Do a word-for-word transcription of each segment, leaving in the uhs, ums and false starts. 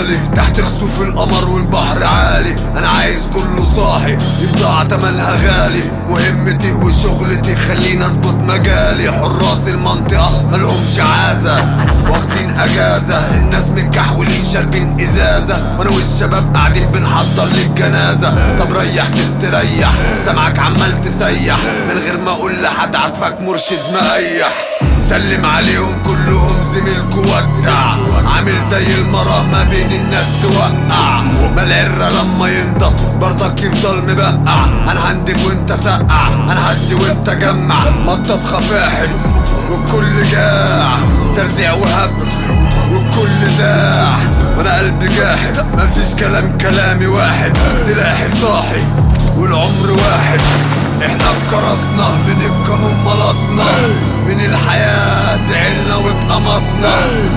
ليالي تحت خسوف القمر والبحر عالي. انا عايز كله صاحي يبقى تمنها غالي، وهمتي وشغلتي خليني اظبط مجالي. حراس المنطقة ملهمش عازة واخدين اجازة، الناس متكحولين شاربين ازازة، وانا والشباب قاعدين بنحضر للجنازة. طب ريح تستريح سمعك عمال تسيح من غير ما اقول لحد عارفك مرشد مريح. سلم عليهم كلهم زميلك ودع، عامل زي المرأة ما بين الناس توقع، ما العرة لما ينضف برضك يفضل مبقع. انا هندب وانت سقع، انا هدي وانت جمع، ما الطبخة فاحل والكل جاع، ترزيع وهبل والكل زاع، وانا قلبي جاحد مفيش كلام كلامي واحد، سلاحي صاحي والعمر واحد. احنا بكرسنا من القانون ملصنا، من الحياة زعلنا واتقمصنا،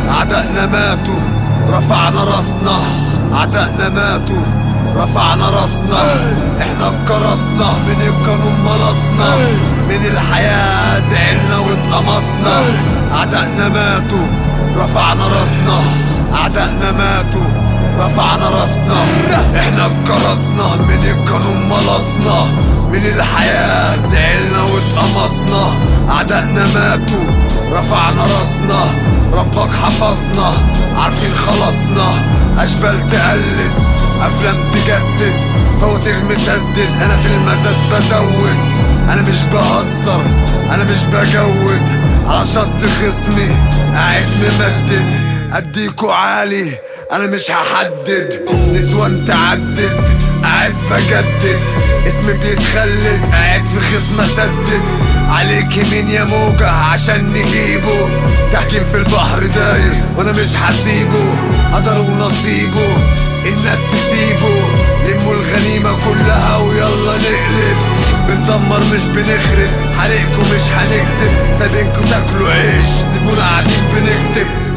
اعدائنا ماتوا رفعنا راسنا، اعدائنا ماتوا رفعنا راسنا. احنا بكرسنا من القانون ملصنا، من الحياة زعلنا واتقمصنا، اعدائنا ماتوا رفعنا راسنا، اعدائنا ماتوا رفعنا راسنا. احنا بكرسنا من القانون ملصنا، من الحياة زعلنا واتقمصنا، اعدائنا ماتوا رفعنا راسنا، ربك حفظنا عارفين خلصنا. اشبال تقلد افلام تجسد فواتير مسدد، انا في المزاد بزود، انا مش بهزر انا مش بجود، على شط خصمي قاعد ممدد، اديكوا عالي انا مش هحدد، نسوان تعدد قاعد بجدد، اسمي بيتخلد قاعد في خصم اسدد، عليك يمين يا موجة عشان نجيبه، تحكيم في البحر داير وانا مش هسيبه، قدر ونصيبه الناس تسيبه، لموا الغنيمة كلها ويلا نقلب، بندمر مش بنخرب، عليكم مش هنكذب، سايبينكوا تاكلوا عيش سيبونا قاعدين بنكتب.